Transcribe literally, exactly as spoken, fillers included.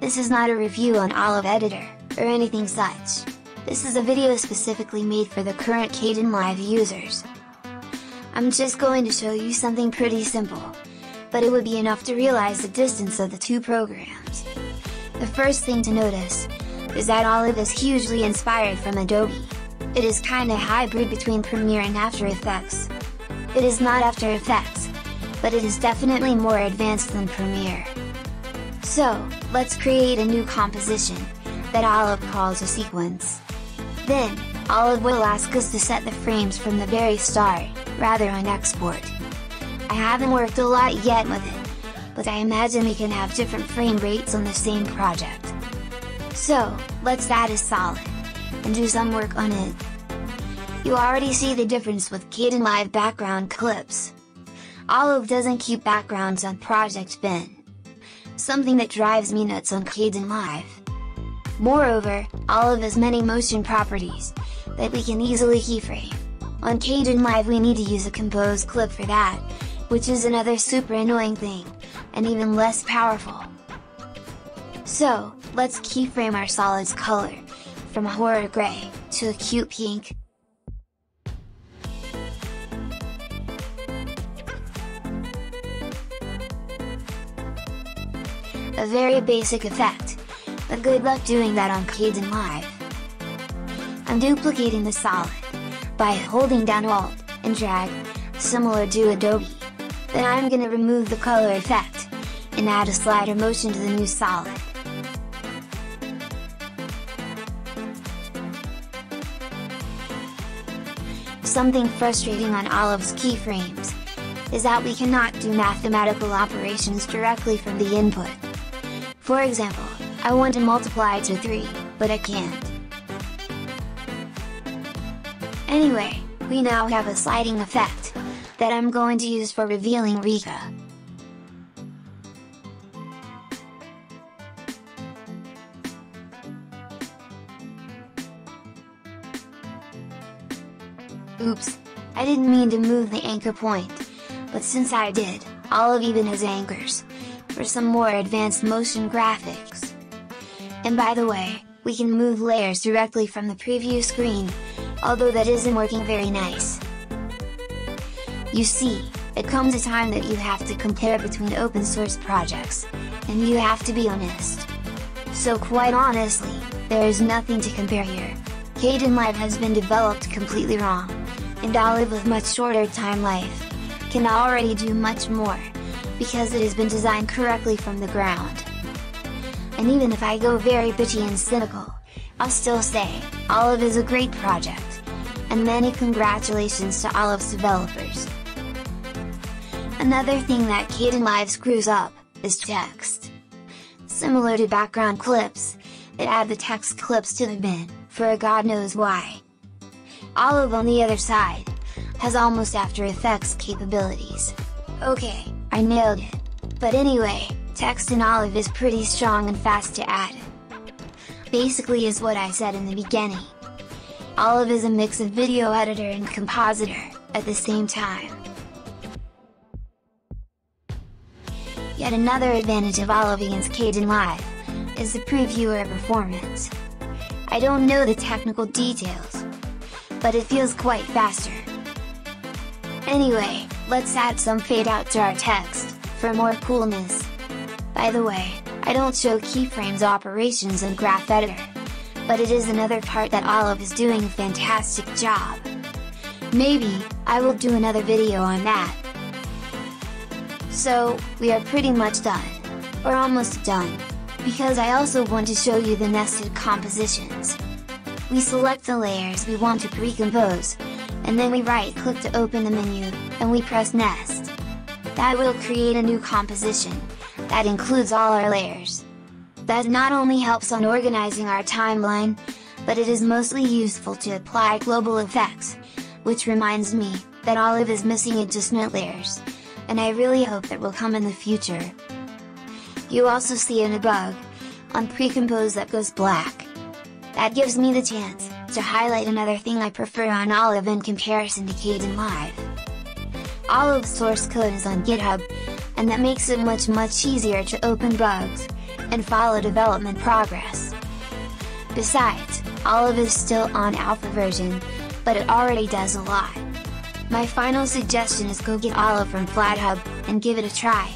This is not a review on Olive Editor, or anything such. This is a video specifically made for the current Kdenlive users. I'm just going to show you something pretty simple, but it would be enough to realize the distance of the two programs. The first thing to notice is that Olive is hugely inspired from Adobe. It is kinda hybrid between Premiere and After Effects. It is not After Effects, but it is definitely more advanced than Premiere. So, let's create a new composition that Olive calls a sequence. Then, Olive will ask us to set the frames from the very start, rather on export. I haven't worked a lot yet with it, but I imagine we can have different frame rates on the same project. So, let's add a solid, and do some work on it. You already see the difference with Kdenlive background clips. Olive doesn't keep backgrounds on Project Bin. Something that drives me nuts on Kdenlive. Moreover, Olive has many motion properties, that we can easily keyframe. On Kdenlive we need to use a compose clip for that, which is another super annoying thing, and even less powerful. So, let's keyframe our solid's color, from a horror gray, to a cute pink. A very basic effect, but good luck doing that on Kdenlive. I'm duplicating the solid, by holding down Alt, and drag, similar to Adobe. Then I'm gonna remove the color effect, and add a slider motion to the new solid. Something frustrating on Olive's keyframes, is that we cannot do mathematical operations directly from the input. For example, I want to multiply to three, but I can't. Anyway, we now have a sliding effect, that I'm going to use for revealing Rika. Oops, I didn't mean to move the anchor point, but since I did, Olive even has anchors, for some more advanced motion graphics. And by the way, we can move layers directly from the preview screen, although that isn't working very nice. You see, it comes a time that you have to compare between open source projects, and you have to be honest. So quite honestly, there is nothing to compare here. Kdenlive has been developed completely wrong, and Olive with much shorter time life, can already do much more, because it has been designed correctly from the ground. And even if I go very bitchy and cynical, I'll still say, Olive is a great project, and many congratulations to Olive's developers. Another thing that Kdenlive screws up, is text. Similar to background clips, it adds the text clips to the bin, for God knows why. Olive on the other side, has almost After Effects capabilities. Okay, I nailed it. But anyway, text in Olive is pretty strong and fast to add. Basically is what I said in the beginning. Olive is a mix of video editor and compositor, at the same time. Yet another advantage of Olive against Kdenlive, is the previewer performance. I don't know the technical details, but it feels quite faster. Anyway, let's add some fade out to our text, for more coolness. By the way, I don't show keyframes operations in Graph Editor, but it is another part that Olive is doing a fantastic job. Maybe, I will do another video on that. So, we are pretty much done, or almost done, because I also want to show you the nested compositions. We select the layers we want to pre-compose, and then we right-click to open the menu, and we press Nest. That will create a new composition, that includes all our layers. That not only helps on organizing our timeline, but it is mostly useful to apply global effects, which reminds me, that Olive is missing adjustment layers, and I really hope that will come in the future. You also see an above, on Precompose that goes black. That gives me the chance, to highlight another thing I prefer on Olive in comparison to Kdenlive. Olive's source code is on GitHub, and that makes it much much easier to open bugs, and follow development progress. Besides, Olive is still on alpha version, but it already does a lot. My final suggestion is go get Olive from Flathub, and give it a try.